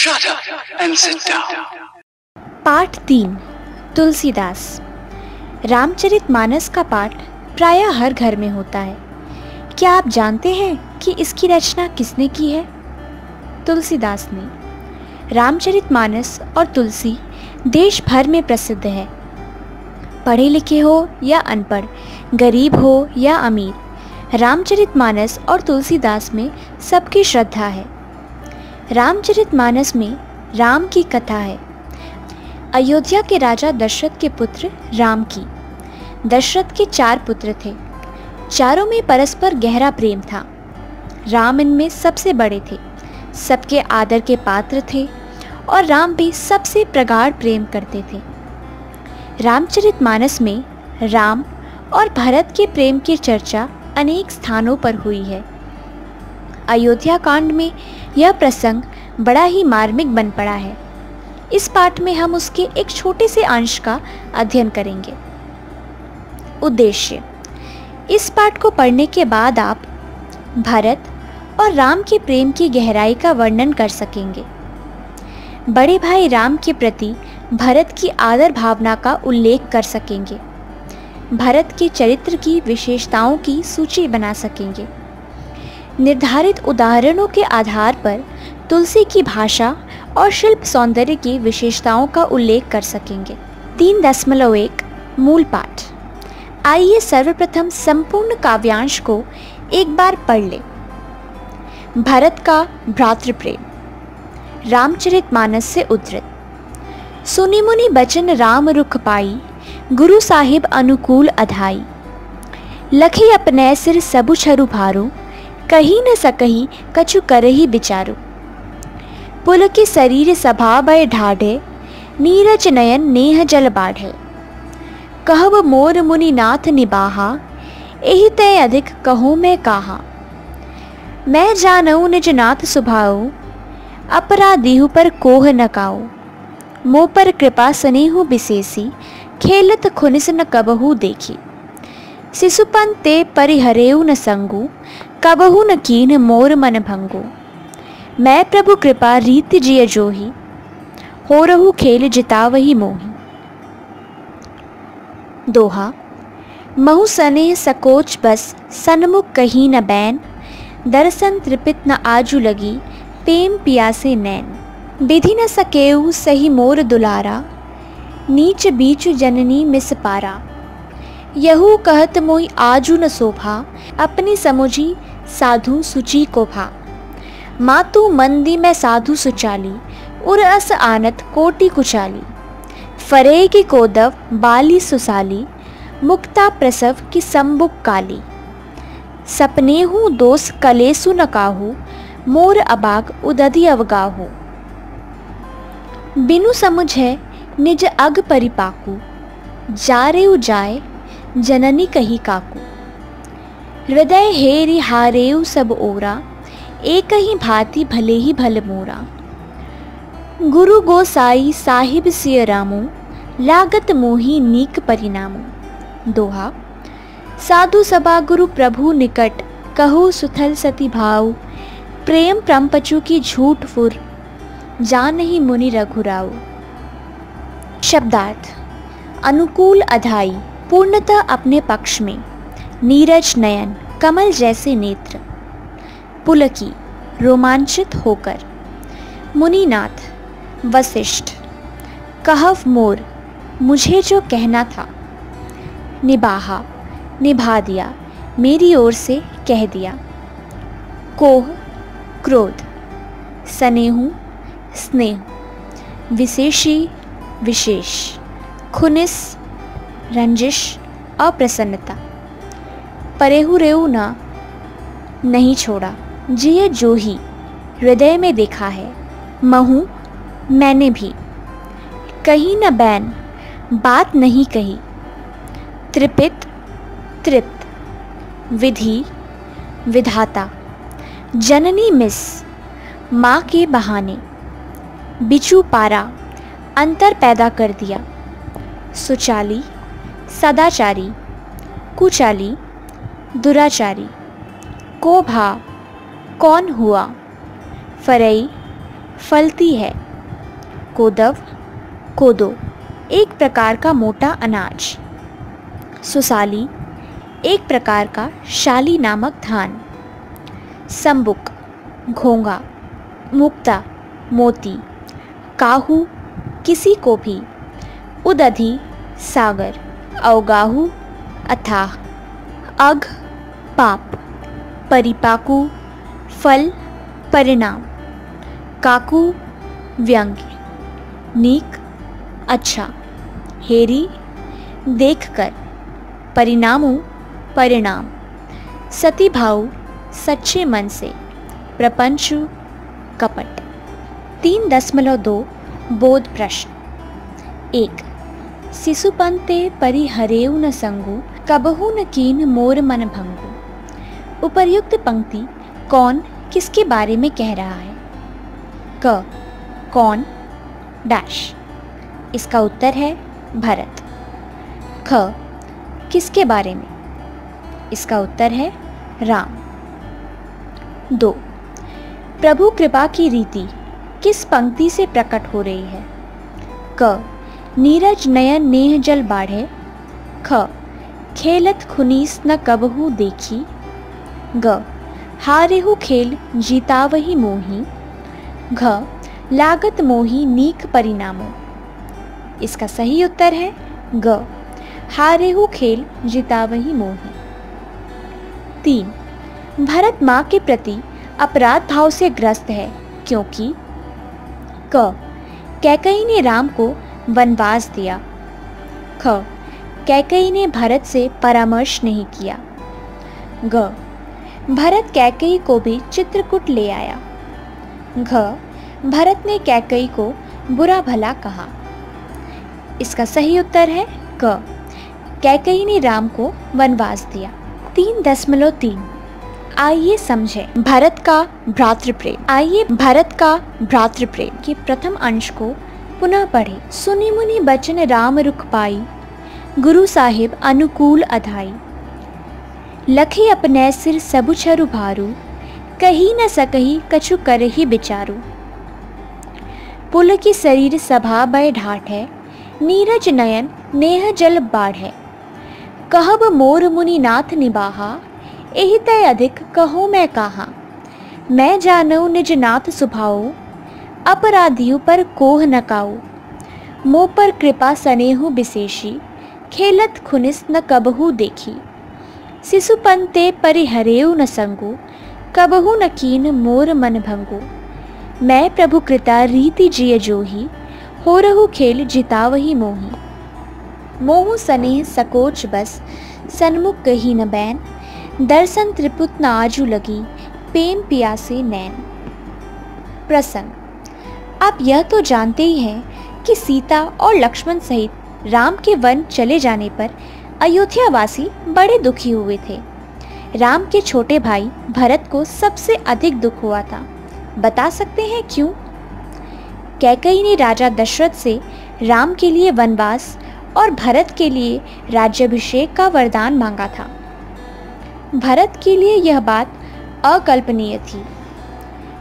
Shut up and sit down. पाठ 3 तुलसीदास। रामचरित मानस का पाठ प्रायः हर घर में होता है। क्या आप जानते हैं कि इसकी रचना किसने की है? तुलसीदास ने। रामचरित मानस और तुलसी देश भर में प्रसिद्ध है। पढ़े लिखे हो या अनपढ़, गरीब हो या अमीर, रामचरित मानस और तुलसीदास में सबकी श्रद्धा है। रामचरित मानस में राम की कथा है, अयोध्या के राजा दशरथ के पुत्र राम की। दशरथ के 4 पुत्र थे, चारों में परस्पर गहरा प्रेम था। राम इनमें सबसे बड़े थे, सबके आदर के पात्र थे और राम भी सबसे प्रगाढ़ प्रेम करते थे। रामचरित मानस में राम और भरत के प्रेम की चर्चा अनेक स्थानों पर हुई है। अयोध्या कांड में यह प्रसंग बड़ा ही मार्मिक बन पड़ा है। इस पाठ में हम उसके एक छोटे से अंश का अध्ययन करेंगे। उद्देश्य: इस पाठ को पढ़ने के बाद आप भरत और राम के प्रेम की गहराई का वर्णन कर सकेंगे। बड़े भाई राम के प्रति भरत की आदर भावना का उल्लेख कर सकेंगे। भरत के चरित्र की विशेषताओं की सूची बना सकेंगे। निर्धारित उदाहरणों के आधार पर तुलसी की भाषा और शिल्प सौंदर्य की विशेषताओं का उल्लेख कर सकेंगे। 3.1 मूल पाठ। आइए सर्वप्रथम संपूर्ण काव्यांश को एक बार पढ़ लें। भरत का भ्रातृप्रेम, रामचरित मानस से उद्धृत। सुनि मुनि बचन राम रुख पाई, गुरु साहिब अनुकूल अधाई। लखी अपने सिर सबु छरु भारो, कही न सकही कछु करही बिचारो। पुल के शरीर सभा भय ढाढ़े, नीरज नयन नेह जल बाढ़े। कहब मोर मुनिनाथ निबाहा, एहि तय अधिक कहो मैं कहा। मैं जानऊ निज नाथ सुभाऊ, अपराधीहु पर कोह न काऊ। मो पर कृपा स्नेहु विशेषी, खेलत खुनिस न कबहू देखी। शिशुपन ते परिहरेऊ न संगू, कबहू न कीन मोर मन भंगू। मैं प्रभु कृपा रीति जिय जोही, हो रहू खेल जितावही मोही। दोहा: महु सने सकोच बस, सन्मुख कहीं न बैन। दर्शन त्रिपित न आजू लगी, पेम पियासे नैन। विधि न सकेऊ सही मोर दुलारा, नीच बीच जननी मिस पारा। यहू कहत मोई आजू न शोभा, अपनी समुझी साधु सुचि को भा। मातु मंदी मैं साधु सुचाली, उरअस आनत कोटि कुचाली। फरे की कोदव बाली सुसाली, मुक्ता प्रसव की संबुक काली। सपने हूँ दोष कलेसु न काहू, मोर अबाग उदधि अवगाहू। बिनु समुझे निज अग परिपाकू, जारे उजाए जननी कही काकू। हृदय हेरि हारेउ सब ओरा, एक ही भांति भले ही भल मोरा। गुरु गोसाई साहिब सिय रामू, लागत मोही नीक परिणामू। दोहा: साधु सभा गुरु प्रभु निकट, कहु सुथल सति भाऊ। प्रेम प्रम्पचु की झूठ फुर, जान ही मुनि रघुराऊ। शब्दार्थ: अनुकूल अधाई, पूर्णतः अपने पक्ष में। नीरज नयन, कमल जैसे नेत्र। पुलकी, रोमांचित होकर। मुनिनाथ, वशिष्ठ। कहव मोर, मुझे जो कहना था। निबाहा, निभा दिया, मेरी ओर से कह दिया। कोह, क्रोध। स्नेहु, स्नेह। विशेषी, विशेष। खुनिस, रंजिश, अप्रसन्नता। परेहु रेऊ ना, नहीं छोड़ा। जिये जोही, हृदय में देखा है। महू, मैंने भी। कहीं न बैन, बात नहीं कही। त्रिपित, तृप्त। विधि, विधाता। जननी मिस, माँ के बहाने। बिचू पारा, अंतर पैदा कर दिया। सुचाली, सदाचारी। कुचाली, दुराचारी। कोभा, कौन हुआ। फरई, फलती है। कोदव, कोदो एक प्रकार का मोटा अनाज। सुसाली एक प्रकार का शाली नामक धान। संबुक, घोंगा। मुक्ता, मोती। काहू, किसी को भी। उदधि, सागर। अवगाहु, अथाह। अघ, पाप। परिपाकु, फल, परिणाम। काकू, व्यंग्य। नीक, अच्छा। हेरी, देखकर। परिणामु, परिणाम। सतीभाव, सच्चे मन से। प्रपंचु, कपट। 3.2 बोध प्रश्न। 1. शिशुपन ते परिहरेउ न संगु, कबहु न कीन मोर मन भंगु। उपर्युक्त पंक्ति कौन किसके बारे में कह रहा है? क, कौन डैश। इसका उत्तर है भरत। ख, किसके बारे में? इसका उत्तर है राम। 2. प्रभु कृपा की रीति किस पंक्ति से प्रकट हो रही है? क, नीरज नयन नेह जल बाढ़े। ख, खेलत खुनीस न कबहू देखी। ग, हारेहु खेल जीतावही मोही। घ, लागत मोही नीक परिणामो। इसका सही उत्तर है ग, हारेहु खेल जीतावही मोही। 3. भरत माँ के प्रति अपराध भाव से ग्रस्त है क्योंकि क, कैकेयी ने राम को वनवास दिया। ख, कैकेयी ने भरत से परामर्श नहीं किया। ग, भरत कैकेयी को भी चित्रकूट ले आया। घ, भरत ने कैकेयी को बुरा भला कहा। इसका सही उत्तर है क, कैकेयी ने राम को वनवास दिया। 3.3 आइए समझें भरत का भ्रातृप्रेम। के प्रथम अंश को पुनः पढ़ें। सुनि मुनि बचन राम रुख पाई, गुरु साहिब अनुकूल अधाई। लखे अपने सिर सबु छरु भारू, कही न सकही कछु करही बिचारू। पुल की शरीर सभा बै ढाट है, नीरज नयन नेह जल बाढ़ है। कहब मोर मुनि नाथ निबाहा, एहि तय अधिक कहो मैं कहा। मैं जानऊ निज नाथ सुभाओ, अपराधियों पर कोह न काऊ। मो पर कृपा सनेहु विशेषी, खेलत खुनिस न कबहू देखी। शिशुपन ते परिहरेउ न संगु, कबहू न कीन मोर मन भंगु। मैं प्रभु कृता रीति जिय जोही, हो रहु खेल जितावही मोही। मोहु सनेह सकोच बस, सन्मुख कही न बैन। दर्शन त्रिपुत न आजू लगी, प्रेम पियासे नैन। प्रसंग। आप यह तो जानते ही हैं कि सीता और लक्ष्मण सहित राम के वन चले जाने पर अयोध्यावासी बड़े दुखी हुए थे। राम के छोटे भाई भरत को सबसे अधिक दुख हुआ था। बता सकते हैं क्यों? कैकेयी ने राजा दशरथ से राम के लिए वनवास और भरत के लिए राज्याभिषेक का वरदान मांगा था। भरत के लिए यह बात अकल्पनीय थी।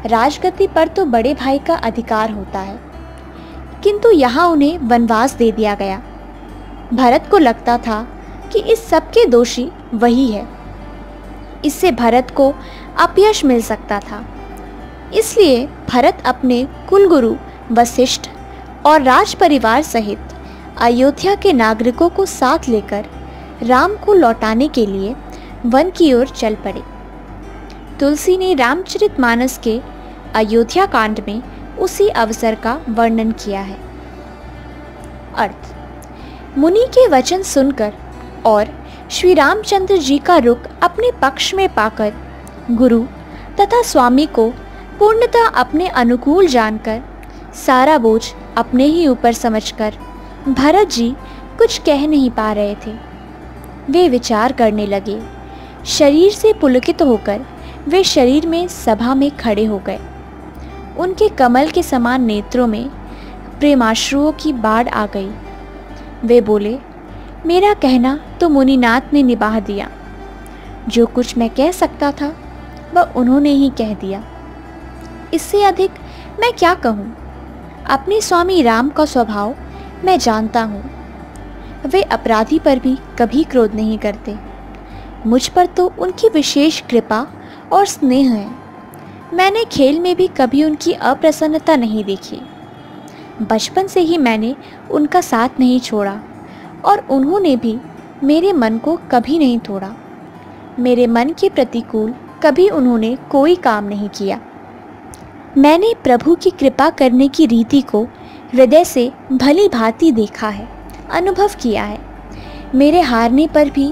राजगति पर तो बड़े भाई का अधिकार होता है, किंतु यहाँ उन्हें वनवास दे दिया गया। भरत को लगता था कि इस सब के दोषी वही है। इससे भरत को अपयश मिल सकता था। इसलिए भरत अपने कुलगुरु वशिष्ठ और राज परिवार सहित अयोध्या के नागरिकों को साथ लेकर राम को लौटाने के लिए वन की ओर चल पड़े। तुलसी ने रामचरित मानस के अयोध्या कांड में उसी अवसर का वर्णन किया है। अर्थ। मुनि के वचन सुनकर और श्री रामचंद्र जी का रुख अपने पक्ष में पाकर गुरु तथा स्वामी को पूर्णतः अपने अनुकूल जानकर, सारा बोझ अपने ही ऊपर समझकर भरत जी कुछ कह नहीं पा रहे थे। वे विचार करने लगे। शरीर से पुलकित होकर वे शरीर में सभा में खड़े हो गए। उनके कमल के समान नेत्रों में प्रेमाश्रुओं की बाढ़ आ गई। वे बोले, मेरा कहना तो मुनिनाथ ने निभा दिया। जो कुछ मैं कह सकता था वह उन्होंने ही कह दिया। इससे अधिक मैं क्या कहूँ, अपने स्वामी राम का स्वभाव मैं जानता हूँ। वे अपराधी पर भी कभी क्रोध नहीं करते। मुझ पर तो उनकी विशेष कृपा और स्नेह है। मैंने खेल में भी कभी उनकी अप्रसन्नता नहीं देखी। बचपन से ही मैंने उनका साथ नहीं छोड़ा और उन्होंने भी मेरे मन को कभी नहीं तोड़ा। मेरे मन के प्रतिकूल कभी उन्होंने कोई काम नहीं किया। मैंने प्रभु की कृपा करने की रीति को हृदय से भली भांति देखा है, अनुभव किया है। मेरे हारने पर भी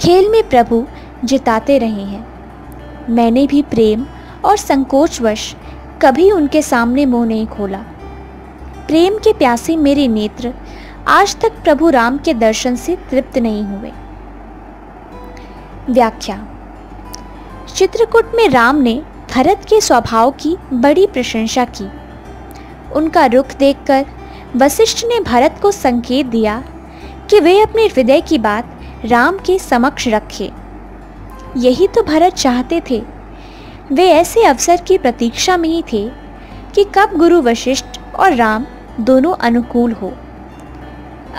खेल में प्रभु जिताते रहे हैं। मैंने भी प्रेम और संकोचवश कभी उनके सामने मुंह नहीं खोला। प्रेम के प्यासे मेरे नेत्र आज तक प्रभु राम के दर्शन से तृप्त नहीं हुए। व्याख्या। चित्रकूट में राम ने भरत के स्वभाव की बड़ी प्रशंसा की। उनका रुख देखकर वशिष्ठ ने भरत को संकेत दिया कि वे अपने हृदय की बात राम के समक्ष रखे। यही तो भरत चाहते थे। वे ऐसे अवसर की प्रतीक्षा में ही थे कि कब गुरु वशिष्ठ और राम दोनों अनुकूल हो।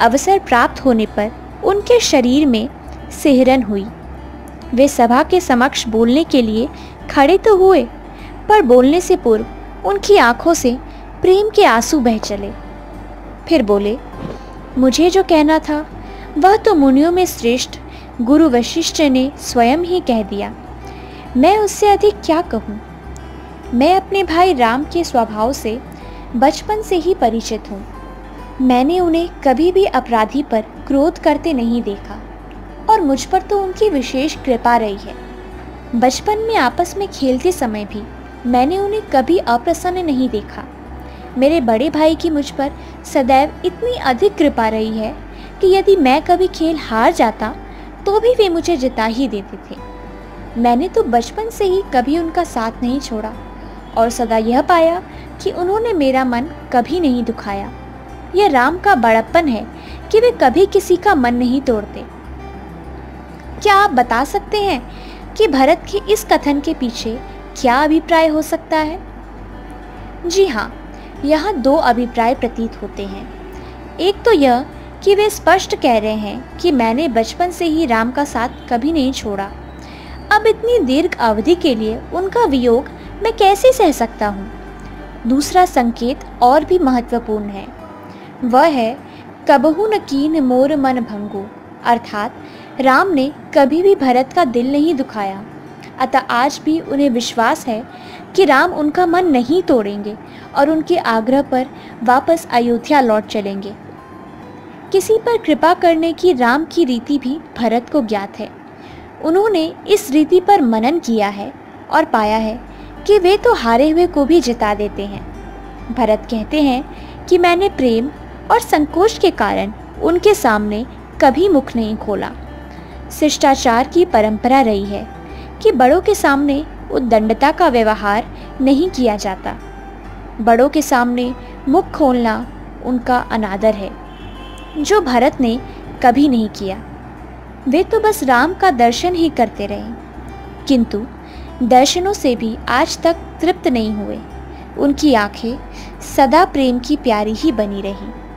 अवसर प्राप्त होने पर उनके शरीर में सिहरन हुई। वे सभा के समक्ष बोलने के लिए खड़े तो हुए, पर बोलने से पूर्व उनकी आंखों से प्रेम के आंसू बह चले। फिर बोले, मुझे जो कहना था वह तो मुनियों में श्रेष्ठ गुरु वशिष्ठ ने स्वयं ही कह दिया। मैं उससे अधिक क्या कहूँ। मैं अपने भाई राम के स्वभाव से बचपन से ही परिचित हूँ। मैंने उन्हें कभी भी अपराधी पर क्रोध करते नहीं देखा और मुझ पर तो उनकी विशेष कृपा रही है। बचपन में आपस में खेलते समय भी मैंने उन्हें कभी अप्रसन्न नहीं देखा। मेरे बड़े भाई की मुझ पर सदैव इतनी अधिक कृपा रही है कि यदि मैं कभी खेल हार जाता तो भी वे मुझे जिता ही देते थे। मैंने तो बचपन से ही कभी उनका साथ नहीं छोड़ा और सदा यह पाया कि उन्होंने मेरा मन कभी नहीं दुखाया। यह राम का बड़प्पन है कि वे कभी किसी का मन नहीं तोड़ते। क्या आप बता सकते हैं कि भरत के इस कथन के पीछे क्या अभिप्राय हो सकता है? जी हाँ, यहाँ दो अभिप्राय प्रतीत होते हैं। एक तो यह कि वे स्पष्ट कह रहे हैं कि मैंने बचपन से ही राम का साथ कभी नहीं छोड़ा। अब इतनी दीर्घ अवधि के लिए उनका वियोग मैं कैसे सह सकता हूँ। दूसरा संकेत और भी महत्वपूर्ण है। वह है कबहु न कीन मोर मन भंगो, अर्थात राम ने कभी भी भरत का दिल नहीं दुखाया। अतः आज भी उन्हें विश्वास है कि राम उनका मन नहीं तोड़ेंगे और उनके आग्रह पर वापस अयोध्या लौट चलेंगे। किसी पर कृपा करने की राम की रीति भी भरत को ज्ञात है। उन्होंने इस रीति पर मनन किया है और पाया है कि वे तो हारे हुए को भी जिता देते हैं। भरत कहते हैं कि मैंने प्रेम और संकोच के कारण उनके सामने कभी मुख नहीं खोला। शिष्टाचार की परंपरा रही है कि बड़ों के सामने उद्दंडता का व्यवहार नहीं किया जाता। बड़ों के सामने मुख खोलना उनका अनादर है, जो भरत ने कभी नहीं किया। वे तो बस राम का दर्शन ही करते रहे, किंतु दर्शनों से भी आज तक तृप्त नहीं हुए। उनकी आंखें सदा प्रेम की प्यारी ही बनी रहीं।